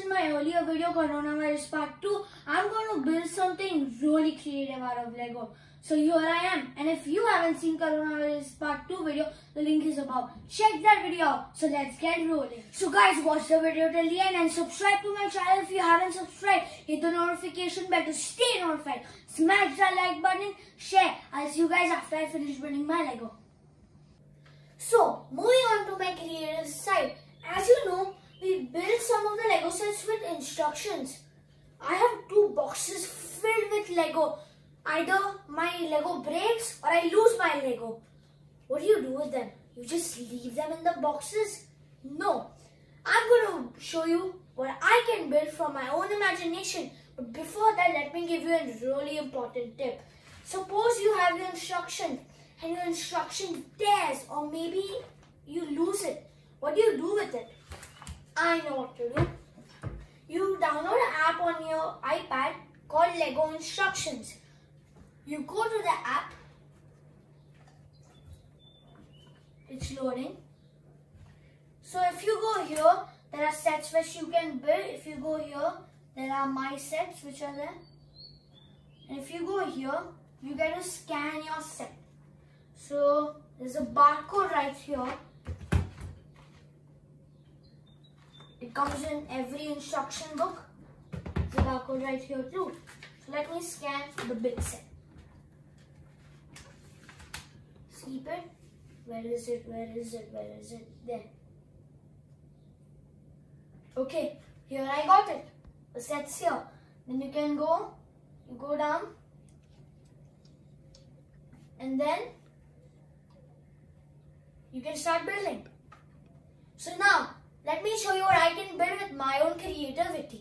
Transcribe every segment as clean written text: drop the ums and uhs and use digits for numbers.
guessed in my earlier video, Coronavirus Part 2, I'm going to build something really creative out of Lego. So here I am, and if you haven't seen Coronavirus Part 2 video, the link is above. Check that video out. So let's get rolling. So guys, watch the video till the end and subscribe to my channel if you haven't subscribed. Hit the notification bell to stay notified. Smash that like button, share. I'll see you guys after I finish building my Lego. So, moving on to my creative side. As you know, we built some of the Lego sets with instructions. I have two boxes filled with Lego. Either my Lego breaks or I lose my Lego. What do you do with them? You just leave them in the boxes? No. I'm going to show you what I can build from my own imagination. But before that, let me give you a really important tip. Suppose you have your instruction and your instruction tears or maybe you lose it. What do you do with it? I know what to do. You download an app on your iPad called Lego Instructions. You go to the app. It's loading. So if you go here, there are sets which you can build. If you go here, there are my sets which are there. And if you go here, you get to scan your set. So there's a barcode right here. It comes in every instruction book. There's a barcode right here too. So let me scan the big set. Keep it. Where is it? Where is it? Where is it? There. Okay. Here I got it. The set's here. Then you can go. You go down. And then you can start building. So now, let me show you what I can build with my own creativity.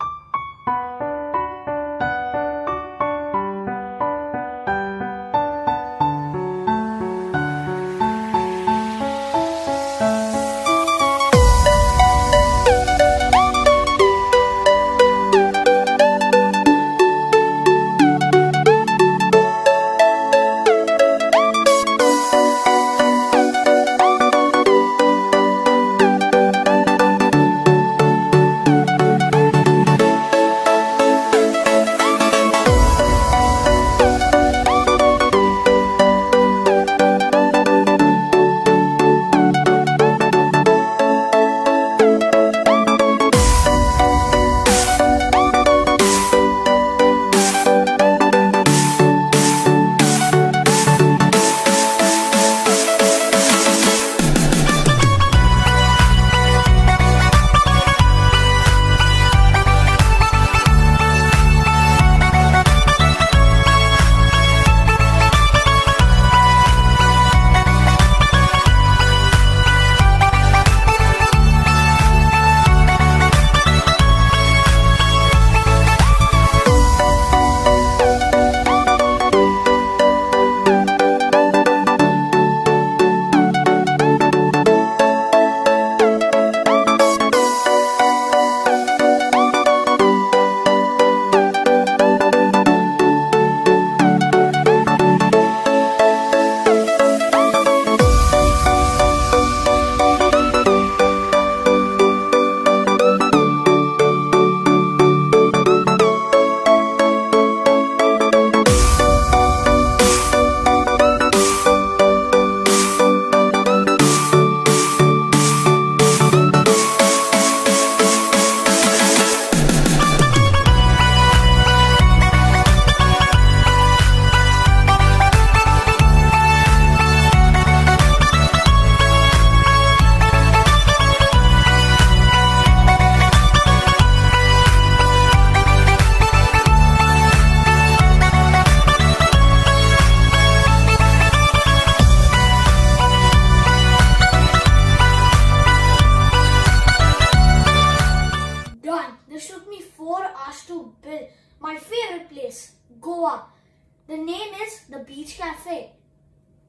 The name is The Beach Cafe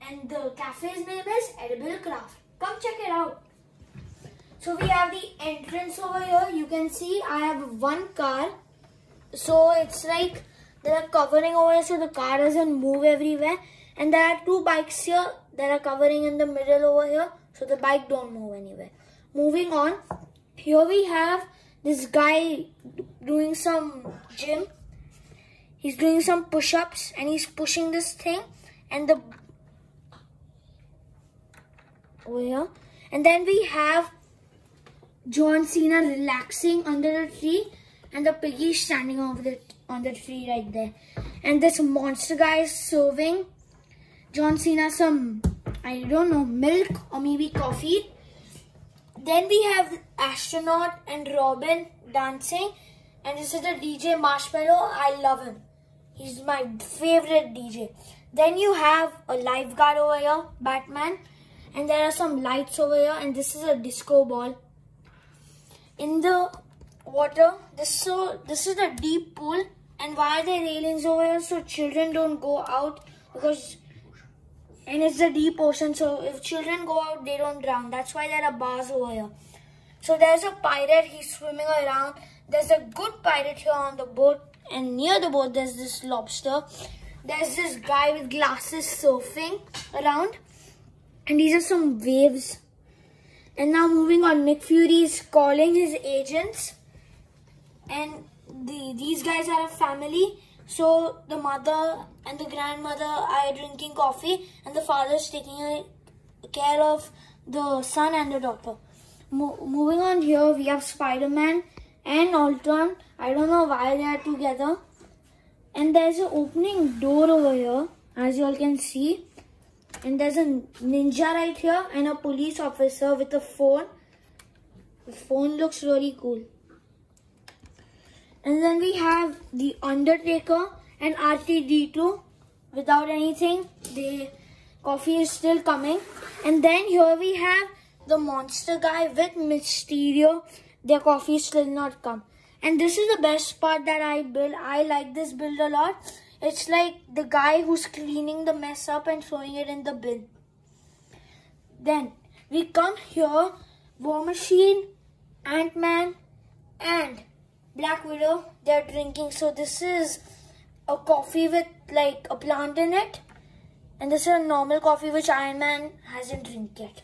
and the cafe's name is Edible Craft. Come check it out. So we have the entrance over here. You can see I have one car. So it's like there are covering over here so the car doesn't move everywhere. And there are two bikes here that are covering in the middle over here so the bike don't move anywhere. Moving on, here we have this guy doing some gym. He's doing some push-ups and he's pushing this thing and the over here. And then we have John Cena relaxing under the tree and the piggy standing over on the tree right there. And this monster guy is serving John Cena some, I don't know, milk or maybe coffee. Then we have Astronaut and Robin dancing. And this is the DJ Marshmallow. I love him. He's my favorite DJ. Then you have a lifeguard over here, Batman. And there are some lights over here. And this is a disco ball. In the water, this is the deep pool. And why are there railings over here? So children don't go out because... And it's the deep ocean, so if children go out, they don't drown. That's why there are bars over here. So there's a pirate, he's swimming around. There's a good pirate here on the boat. And near the boat, there's this lobster. There's this guy with glasses surfing around. And these are some waves. And now moving on, Nick Fury is calling his agents. And these guys are a family. So the mother and the grandmother are drinking coffee and the father is taking care of the son and the daughter. Moving on here, we have Spider-Man and Ultron. I don't know why they are together. And there's an opening door over here, as you all can see. And there's a ninja right here and a police officer with a phone. The phone looks really cool. And then we have the Undertaker and RTD2 without anything. The coffee is still coming. And then here we have the monster guy with Mysterio. Their coffee is still not come. And this is the best part that I build. I like this build a lot. It's like the guy who's cleaning the mess up and throwing it in the bin. Then we come here. War Machine, Ant-Man and Black Widow, they're drinking. So this is a coffee with like a plant in it. And this is a normal coffee which Iron Man hasn't drink yet.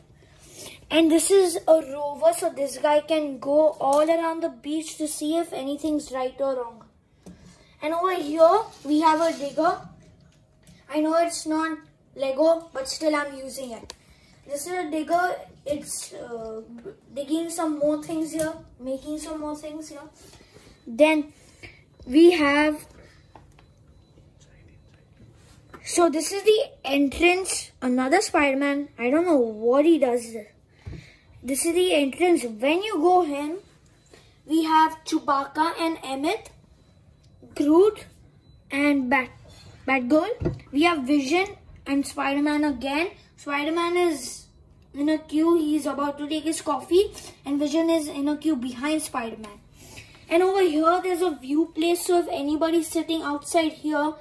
And this is a rover. So this guy can go all around the beach to see if anything's right or wrong. And over here we have a digger. I know it's not Lego but still I'm using it. This is a digger. It's digging some more things here. Making some more things here. Then we have, so this is the entrance, another Spider-Man, I don't know what he does. This is the entrance, when you go in, we have Chewbacca and Emmet, Groot and Batgirl, we have Vision and Spider-Man again. Spider-Man is in a queue, he's about to take his coffee and Vision is in a queue behind Spider-Man. And over here, there's a view place, so if anybody's sitting outside here,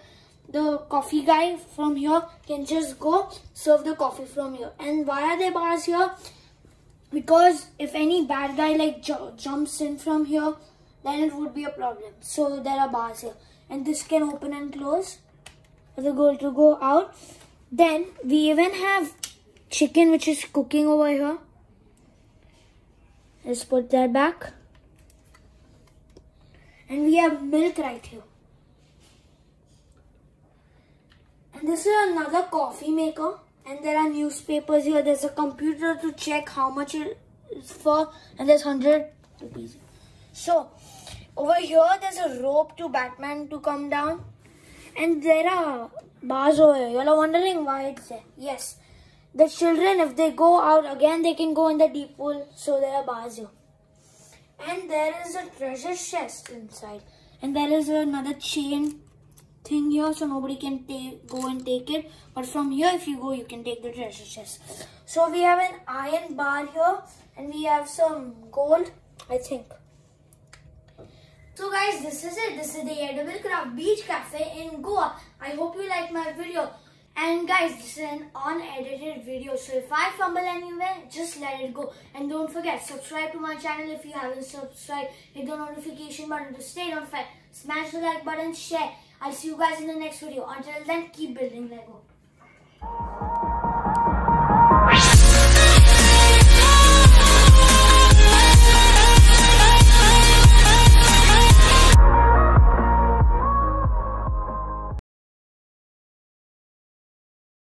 the coffee guy from here can just go serve the coffee from here. And why are there bars here? Because if any bad guy like jumps in from here, then it would be a problem. So there are bars here. And this can open and close for the girl to go out. Then we even have chicken which is cooking over here. Let's put that back. And we have milk right here. And this is another coffee maker. And there are newspapers here. There's a computer to check how much it is for. And there's 100 rupees. So, over here there's a rope to Batman to come down. And there are bars over here. You're wondering why it's there. Yes. The children, if they go out again, they can go in the deep pool. So, there are bars here. And there is a treasure chest inside. And there is another chain thing here. So nobody can go and take it. But from here, if you go, you can take the treasure chest. So we have an iron bar here. And we have some gold, I think. So guys, this is it. This is the Edible Craft Beach Cafe in Goa. I hope you liked my video. And guys, this is an unedited video, so if I fumble anywhere, just let it go. And don't forget, subscribe to my channel if you haven't subscribed. Hit the notification button to stay notified. Smash the like button, share. I'll see you guys in the next video. Until then, keep building Lego.